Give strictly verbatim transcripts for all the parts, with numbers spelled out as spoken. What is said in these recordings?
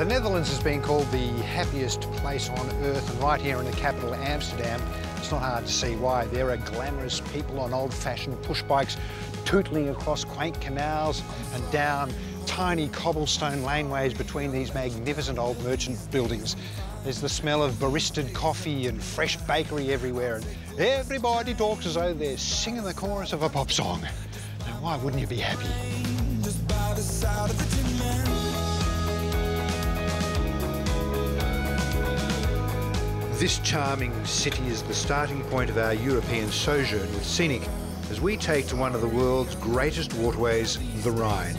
The Netherlands has been called the happiest place on earth, and right here in the capital, Amsterdam, it's not hard to see why. There are glamorous people on old-fashioned push bikes tootling across quaint canals and down tiny cobblestone laneways between these magnificent old merchant buildings. There's the smell of baristaed coffee and fresh bakery everywhere, and everybody talks as though they're singing the chorus of a pop song. Now, why wouldn't you be happy? Just by the side of the This charming city is the starting point of our European sojourn with Scenic as we take to one of the world's greatest waterways, the Rhine.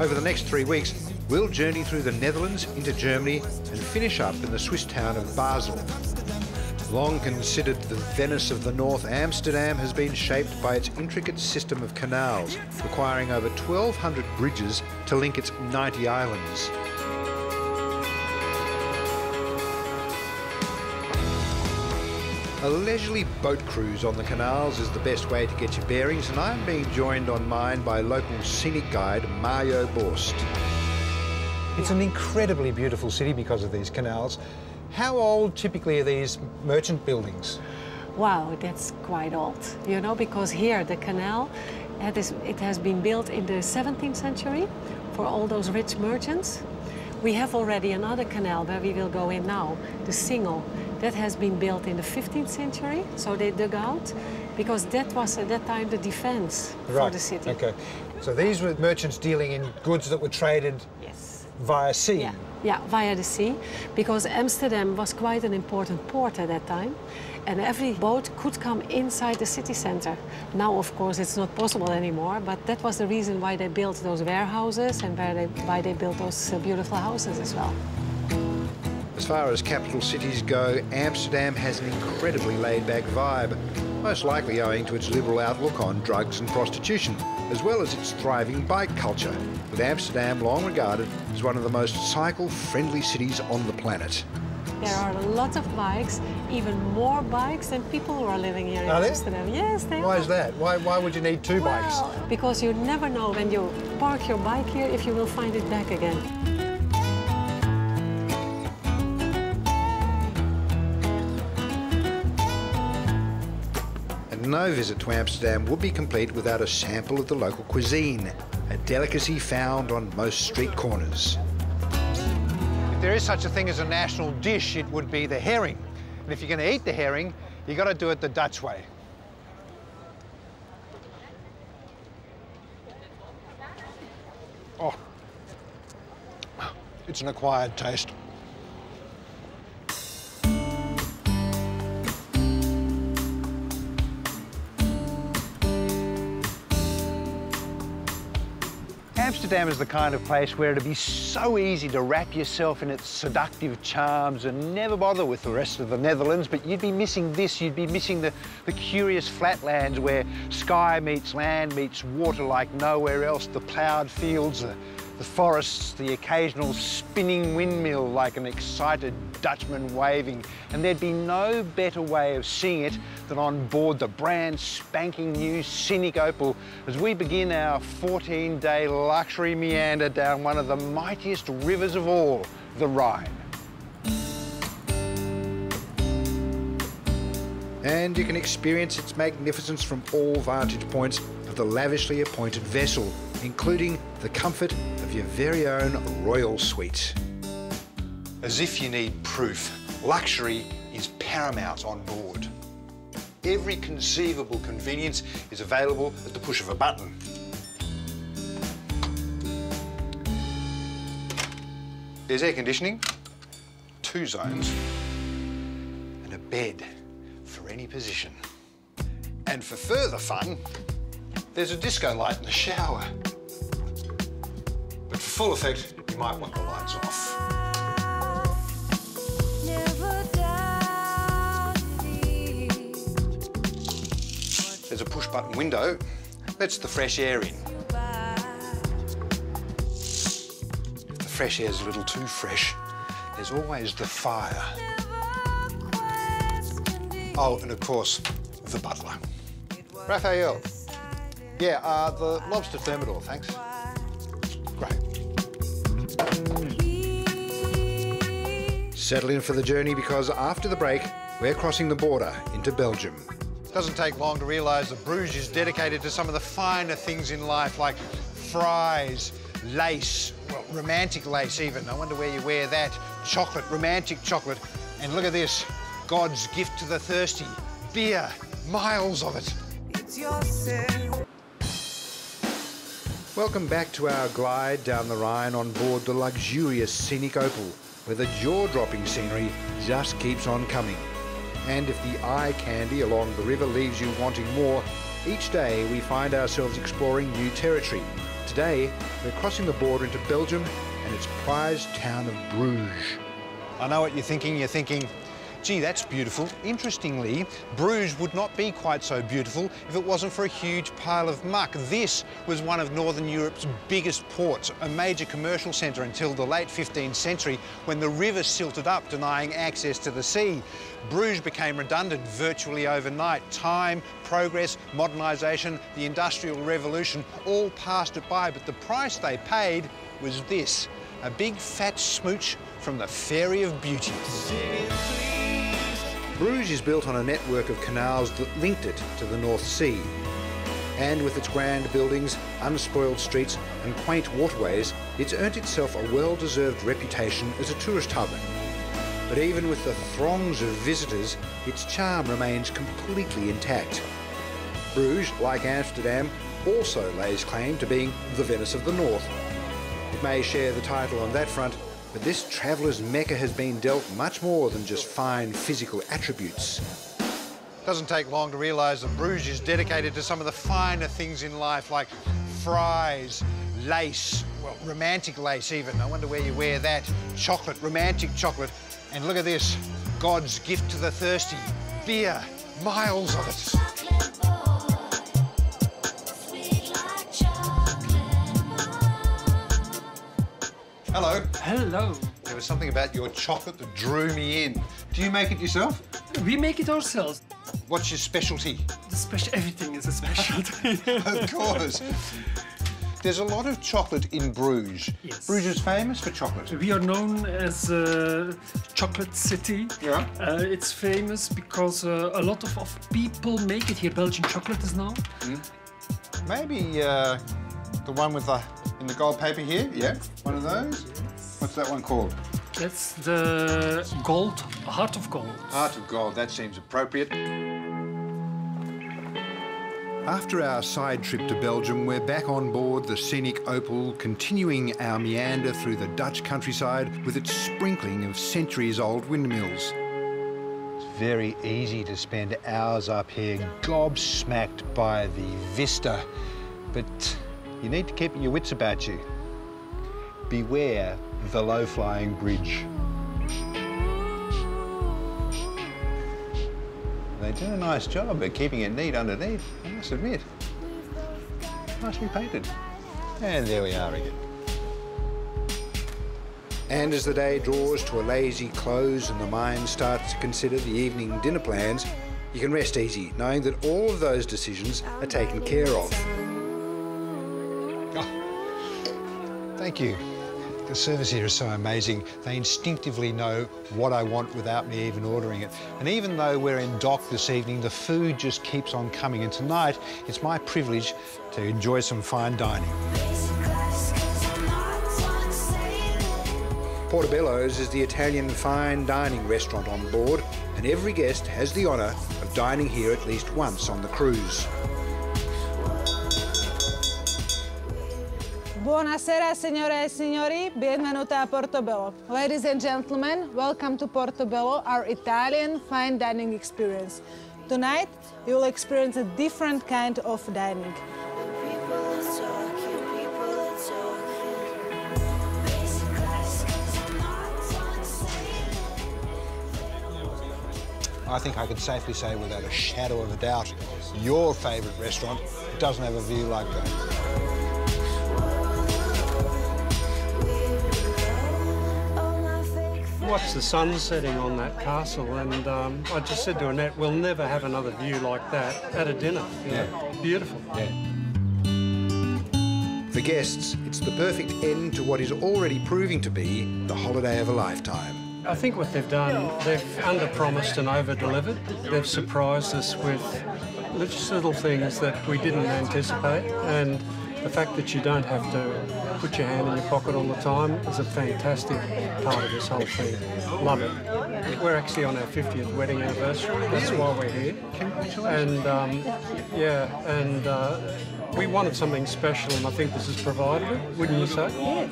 Over the next three weeks, we'll journey through the Netherlands into Germany and finish up in the Swiss town of Basel. Long considered the Venice of the North, Amsterdam has been shaped by its intricate system of canals, requiring over twelve hundred bridges to link its ninety islands. A leisurely boat cruise on the canals is the best way to get your bearings, and I'm being joined on mine by local scenic guide Mario Borst. It's an incredibly beautiful city because of these canals. How old typically are these merchant buildings? Wow, that's quite old, you know, because here the canal, it, is, it has been built in the seventeenth century for all those rich merchants. We have already another canal where we will go in now, the Singel. That has been built in the fifteenth century, so they dug out, because that was at that time the defense right. for the city. Okay. So these were merchants dealing in goods that were traded yes. via sea? Yeah. yeah, via the sea, because Amsterdam was quite an important port at that time, and every boat could come inside the city center. Now, of course, it's not possible anymore, but that was the reason why they built those warehouses and why they, why they built those uh, beautiful houses as well. As far as capital cities go, Amsterdam has an incredibly laid-back vibe, most likely owing to its liberal outlook on drugs and prostitution, as well as its thriving bike culture, with Amsterdam long regarded as one of the most cycle-friendly cities on the planet. There are a lot of bikes, even more bikes than people who are living here in are Amsterdam. They? Yes, they Why are. Why is that? Why, why would you need two well, bikes? Because you never know when you park your bike here if you will find it back again. No visit to Amsterdam would be complete without a sample of the local cuisine, a delicacy found on most street corners. If there is such a thing as a national dish, it would be the herring. And if you're going to eat the herring, you've got to do it the Dutch way. Oh, it's an acquired taste. Amsterdam is the kind of place where it'd be so easy to wrap yourself in its seductive charms and never bother with the rest of the Netherlands, but you'd be missing this, you'd be missing the, the curious flatlands where sky meets land, meets water like nowhere else, the ploughed fields, the, the forests, the occasional spinning windmill like an excited Dutchman waving, and there'd be no better way of seeing it than on board the brand spanking new Scenic Opal as we begin our fourteen day luxury meander down one of the mightiest rivers of all, the Rhine. And you can experience its magnificence from all vantage points of the lavishly appointed vessel, including the comfort of your very own royal suite. As if you need proof, luxury is paramount on board. Every conceivable convenience is available at the push of a button. There's air conditioning, two zones, and a bed for any position. And for further fun, there's a disco light in the shower. But for full effect, you might want the lights off. There's a push-button window. Lets the fresh air in. If the fresh air's a little too fresh, there's always the fire. Oh, and of course, the butler. Raphael. Yeah, uh, the lobster thermidor, thanks. Great. Settle in for the journey because after the break, we're crossing the border into Belgium. It doesn't take long to realise that Bruges is dedicated to some of the finer things in life, like fries, lace, well, romantic lace even. I wonder where you wear that. Chocolate, romantic chocolate. And look at this, God's gift to the thirsty. Beer, miles of it. It's yourself. Welcome back to our glide down the Rhine on board the luxurious Scenic Opal, where the jaw-dropping scenery just keeps on coming. And if the eye candy along the river leaves you wanting more, each day we find ourselves exploring new territory. Today, we're crossing the border into Belgium and its prized town of Bruges. I know what you're thinking. You're thinking, gee, that's beautiful. Interestingly, Bruges would not be quite so beautiful if it wasn't for a huge pile of muck. This was one of Northern Europe's biggest ports, a major commercial centre until the late fifteenth century, when the river silted up, denying access to the sea. Bruges became redundant virtually overnight. Time, progress, modernisation, the Industrial Revolution all passed it by, but the price they paid was this, a big fat smooch from the Fairy of Beauty. Bruges is built on a network of canals that linked it to the North Sea. And with its grand buildings, unspoiled streets and quaint waterways, it's earned itself a well-deserved reputation as a tourist hub. But even with the throngs of visitors, its charm remains completely intact. Bruges, like Amsterdam, also lays claim to being the Venice of the North. It may share the title on that front, but this traveller's mecca has been dealt much more than just fine physical attributes. It doesn't take long to realise that Bruges is dedicated to some of the finer things in life, like fries, lace, well, romantic lace even. I wonder where you wear that. Chocolate, romantic chocolate. And look at this, God's gift to the thirsty. Beer, miles of it. Hello. Hello. There was something about your chocolate that drew me in. Do you make it yourself? We make it ourselves. What's your specialty? The special everything is a specialty. Of course. There's a lot of chocolate in Bruges. Yes. Bruges is famous for chocolate. We are known as a chocolate city. Yeah. Uh, it's famous because uh, a lot of, of people make it here. Belgian chocolate is now. Mm. Maybe uh, the one with the. In the gold paper here, yeah, one of those. What's that one called? That's the gold, heart of gold. Heart of gold, that seems appropriate. After our side trip to Belgium, we're back on board the Scenic Opal, continuing our meander through the Dutch countryside with its sprinkling of centuries-old windmills. It's very easy to spend hours up here gobsmacked by the vista, but you need to keep your wits about you. Beware the low-flying bridge. They do a nice job of keeping it neat underneath, I must admit. Nicely painted. And there we are again. And as the day draws to a lazy close and the mind starts to consider the evening dinner plans, you can rest easy, knowing that all of those decisions are taken care of. Thank you. The service here is so amazing. They instinctively know what I want without me even ordering it. And even though we're in dock this evening, the food just keeps on coming. And tonight, it's my privilege to enjoy some fine dining. Portobello's is the Italian fine dining restaurant on board, and every guest has the honour of dining here at least once on the cruise. Buonasera, signore e signori, benvenuti a Portobello. Ladies and gentlemen, welcome to Portobello, our Italian fine dining experience. Tonight, you will experience a different kind of dining. I think I could safely say without a shadow of a doubt, your favourite restaurant doesn't have a view like that. Watch the sun setting on that castle, and um, I just said to Annette, we'll never have another view like that at a dinner. Yeah. Know? Beautiful. Yeah. For guests, it's the perfect end to what is already proving to be the holiday of a lifetime. I think what they've done, they've under-promised and over-delivered. They've surprised us with just little things that we didn't anticipate, and the fact that you don't have to put your hand in your pocket all the time is a fantastic part of this whole thing. Love it. We're actually on our fiftieth wedding anniversary, that's why we're here. And um, yeah, and uh, we wanted something special, and I think this has provided it, wouldn't you say? Yeah.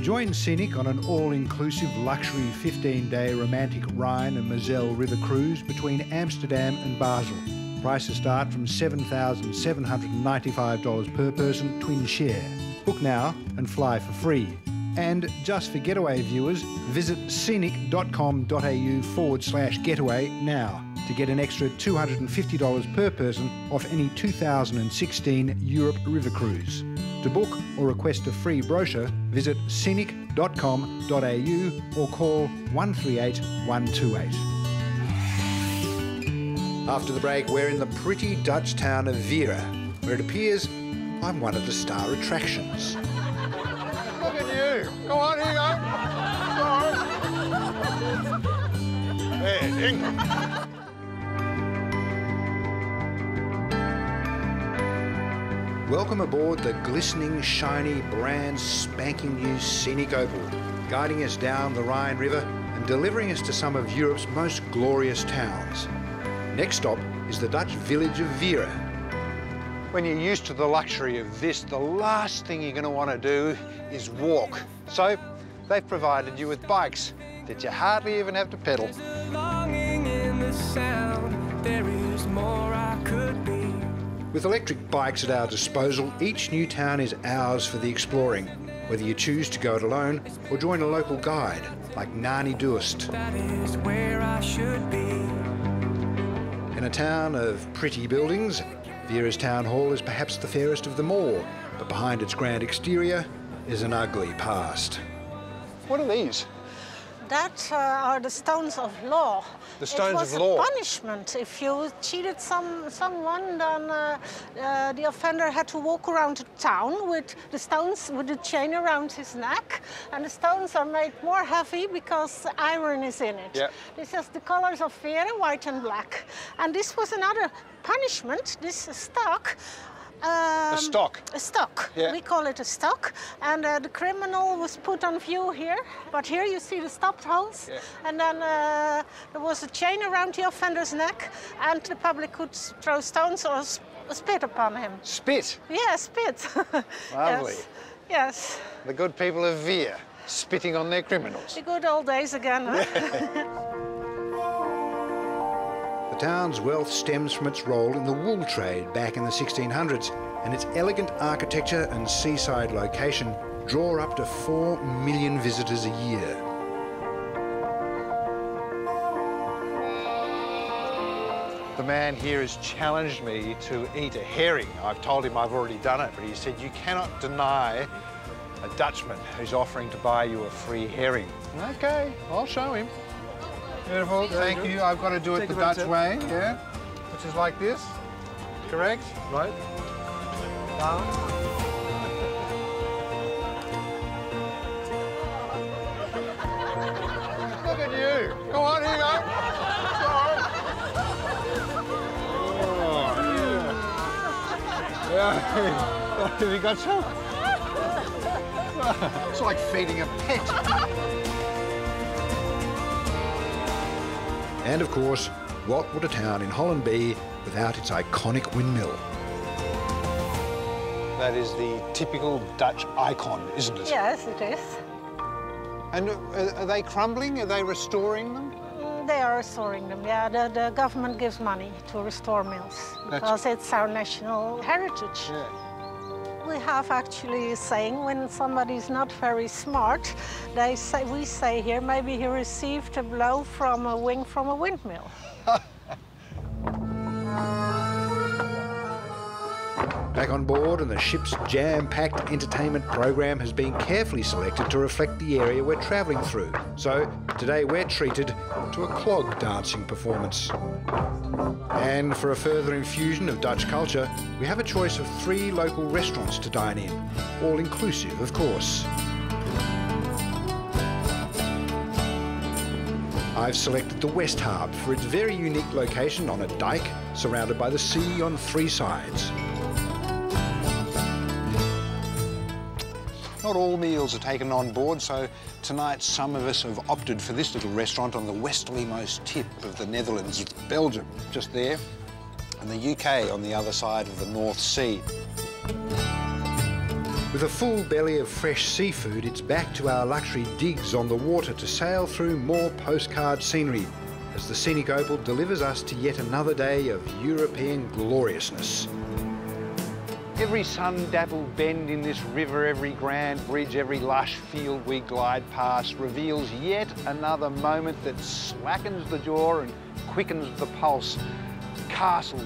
Join Scenic on an all-inclusive luxury fifteen-day romantic Rhine and Moselle river cruise between Amsterdam and Basel. Prices start from seven thousand seven hundred ninety-five dollars per person, twin share. Book now and fly for free. And just for Getaway viewers, visit scenic.com.au forward slash getaway now to get an extra two hundred fifty dollars per person off any two thousand sixteen Europe river cruise. To book or request a free brochure, visit scenic dot com dot a u or call one three eight, one two eight. After the break, we're in the pretty Dutch town of Vera, where it appears I'm one of the star attractions. Look at you! Go on, here you go! Go on! Hey, ding! Welcome aboard the glistening, shiny, brand spanking new Scenic Opal, guiding us down the Rhine River and delivering us to some of Europe's most glorious towns. Next stop is the Dutch village of Vera. When you're used to the luxury of this, the last thing you're going to want to do is walk. So they've provided you with bikes that you hardly even have to pedal. There's a longing in the sound, there is more I could be. With electric bikes at our disposal, each new town is ours for the exploring, whether you choose to go it alone or join a local guide like Nani Duist. That is where I should be. In a town of pretty buildings, Vera's town hall is perhaps the fairest of them all, but behind its grand exterior is an ugly past. What are these? That uh, are the stones of law. The stones of law. It was a punishment. If you cheated some someone, then uh, uh, the offender had to walk around the town with the stones, with the chain around his neck. And the stones are made more heavy because iron is in it. Yep. This is the colors of Vera, white and black. And this was another punishment, this stock. Um, a stock? A stock. Yeah. We call it a stock. And uh, the criminal was put on view here. But here you see the stopped holes. Yeah. And then uh, there was a chain around the offender's neck. And the public could throw stones or sp spit upon him. Spit? Yeah, spit. Lovely. Yes. Yes. The good people of Veer, spitting on their criminals. The good old days again. Huh? Yeah. The town's wealth stems from its role in the wool trade back in the sixteen hundreds, and its elegant architecture and seaside location draw up to four million visitors a year. The man here has challenged me to eat a herring. I've told him I've already done it, but he said, you cannot deny a Dutchman who's offering to buy you a free herring. Okay, I'll show him. Beautiful, thank you. I've got to do it the Dutch way, yeah? Which is like this, correct? Right. Down. Look at you. Go on, here you go. Oh, yeah. Yeah. Have you got some? It's like feeding a pet. And of course, what would a town in Holland be without its iconic windmill? That is the typical Dutch icon, isn't it? Yes, it is. And are they crumbling? Are they restoring them? They are restoring them, yeah. The, the government gives money to restore mills because That's... it's our national heritage. Yeah. We have actually a saying, when somebody's not very smart, they say, we say here, maybe he received a blow from a wing from a windmill. Back on board, and the ship's jam-packed entertainment program has been carefully selected to reflect the area we're traveling through. So today we're treated to a clog dancing performance. And for a further infusion of Dutch culture, we have a choice of three local restaurants to dine in, all inclusive, of course. I've selected the West Harp for its very unique location on a dike surrounded by the sea on three sides. Not all meals are taken on board, so tonight some of us have opted for this little restaurant on the westerlymost tip of the Netherlands. It's Belgium, just there, and the U K on the other side of the North Sea. With a full belly of fresh seafood, it's back to our luxury digs on the water to sail through more postcard scenery as the Scenic Opal delivers us to yet another day of European gloriousness. Every sun-dappled bend in this river, every grand bridge, every lush field we glide past reveals yet another moment that slackens the jaw and quickens the pulse. Castles,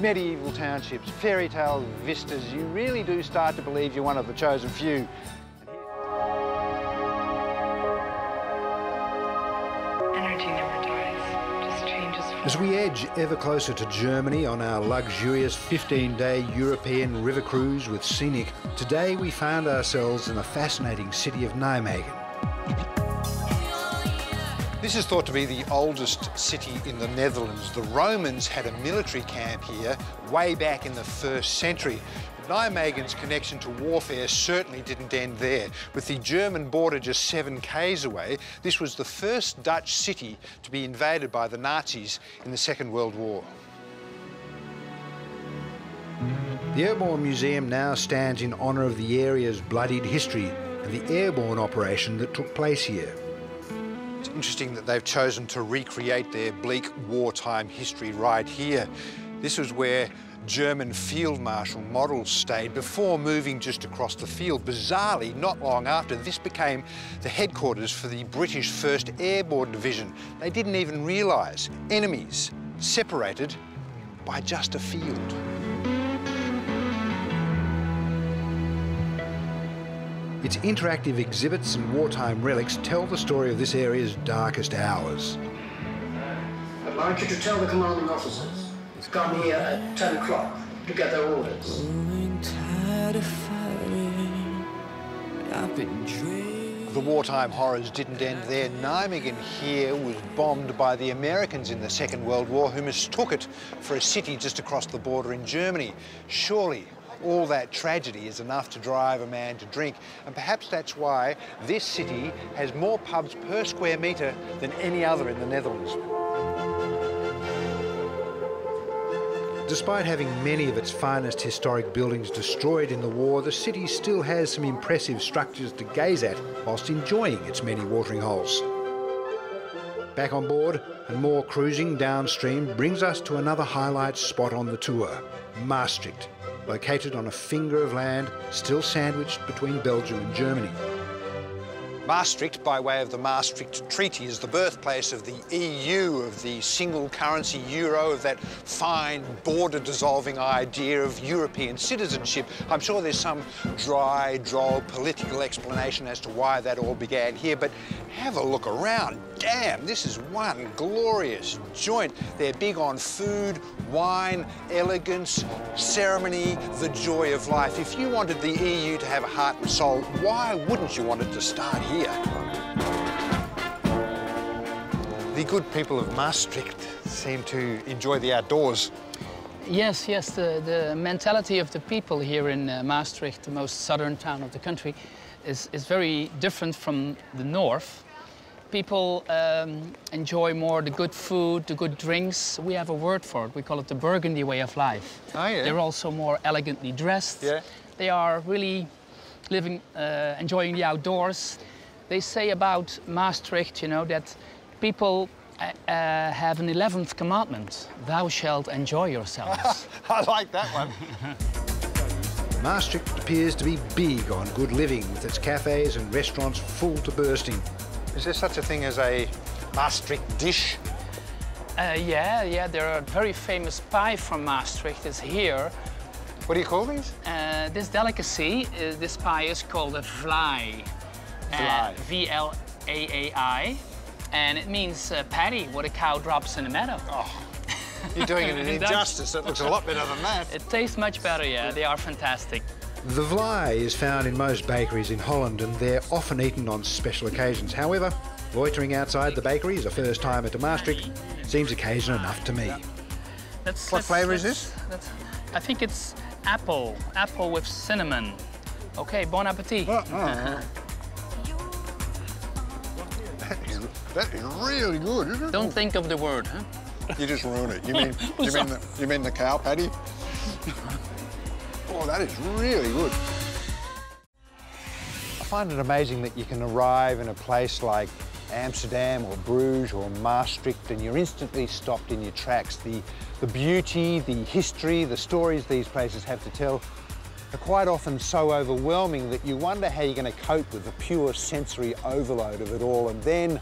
medieval townships, fairy tale vistas, you really do start to believe you're one of the chosen few. As we edge ever closer to Germany on our luxurious fifteen-day European river cruise with Scenic, today we found ourselves in the fascinating city of Nijmegen. This is thought to be the oldest city in the Netherlands. The Romans had a military camp here way back in the first century. Nijmegen's connection to warfare certainly didn't end there. With the German border just seven k's away, this was the first Dutch city to be invaded by the Nazis in the Second World War. The Airborne Museum now stands in honour of the area's bloodied history and the airborne operation that took place here. It's interesting that they've chosen to recreate their bleak wartime history right here. This was where German Field Marshal Models stayed before moving just across the field. Bizarrely, not long after, this became the headquarters for the British first Airborne Division. They didn't even realise enemies separated by just a field. Its interactive exhibits and wartime relics tell the story of this area's darkest hours. I'd like you to tell the commanding officers come here at ten o'clock to get their orders. The wartime horrors didn't end there. Nijmegen here was bombed by the Americans in the Second World War, who mistook it for a city just across the border in Germany. Surely all that tragedy is enough to drive a man to drink, and perhaps that's why this city has more pubs per square metre than any other in the Netherlands. Despite having many of its finest historic buildings destroyed in the war, the city still has some impressive structures to gaze at whilst enjoying its many watering holes. Back on board and more cruising downstream brings us to another highlight spot on the tour, Maastricht, located on a finger of land still sandwiched between Belgium and Germany. Maastricht, by way of the Maastricht Treaty, is the birthplace of the E U, of the single currency euro, of that fine border-dissolving idea of European citizenship. I'm sure there's some dry, droll political explanation as to why that all began here, but have a look around. Damn, this is one glorious joint. They're big on food, wine, elegance, ceremony, the joy of life. If you wanted the E U to have a heart and soul, why wouldn't you want it to start here? The good people of Maastricht seem to enjoy the outdoors. Yes, yes, the, the mentality of the people here in uh, Maastricht, the most southern town of the country, is, is very different from the north. People um, enjoy more the good food, the good drinks. We have a word for it. We call it the Burgundy way of life. Oh, yeah. They're also more elegantly dressed. Yeah. They are really living, uh, enjoying the outdoors. They say about Maastricht, you know, that people uh, uh, have an eleventh commandment. Thou shalt enjoy yourselves. I like that one. Maastricht appears to be big on good living, with its cafes and restaurants full to bursting. Is there such a thing as a Maastricht dish? Uh, yeah, yeah, there are very famous pie from Maastricht is here. What do you call these? Uh, this delicacy, uh, this pie is called a vlaai. Vlaai. Uh, V L A A I. And it means uh, patty, what a cow drops in the meadow. Oh, you're doing it an injustice. That looks a lot better than that. It tastes much better, yeah. They are fantastic. The vlaai is found in most bakeries in Holland, and they're often eaten on special occasions. However, Loitering outside the bakery is a first timer to Maastricht. Seems occasion enough to me. That's, what flavour is this? That's, I think it's apple. Apple with cinnamon. OK, bon appétit. Oh, oh. That is, that is really good, isn't it? Don't think of the word, huh? You just ruin it. You mean, you mean, the, you mean the cow patty? Oh, that is really good. I find it amazing that you can arrive in a place like Amsterdam or Bruges or Maastricht and you're instantly stopped in your tracks. The, the beauty, the history, the stories these places have to tell are quite often so overwhelming that you wonder how you're going to cope with the pure sensory overload of it all. And then,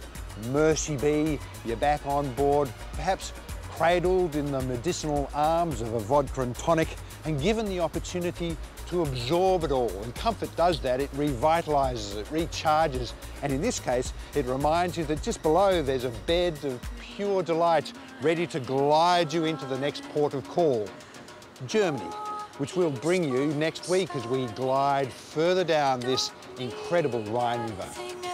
mercy be, you're back on board, perhaps cradled in the medicinal arms of a vodka and tonic and given the opportunity to absorb it all. And comfort does that. It revitalises, it recharges. And in this case, it reminds you that just below there's a bed of pure delight ready to glide you into the next port of call, Germany, which we'll bring you next week as we glide further down this incredible Rhine River.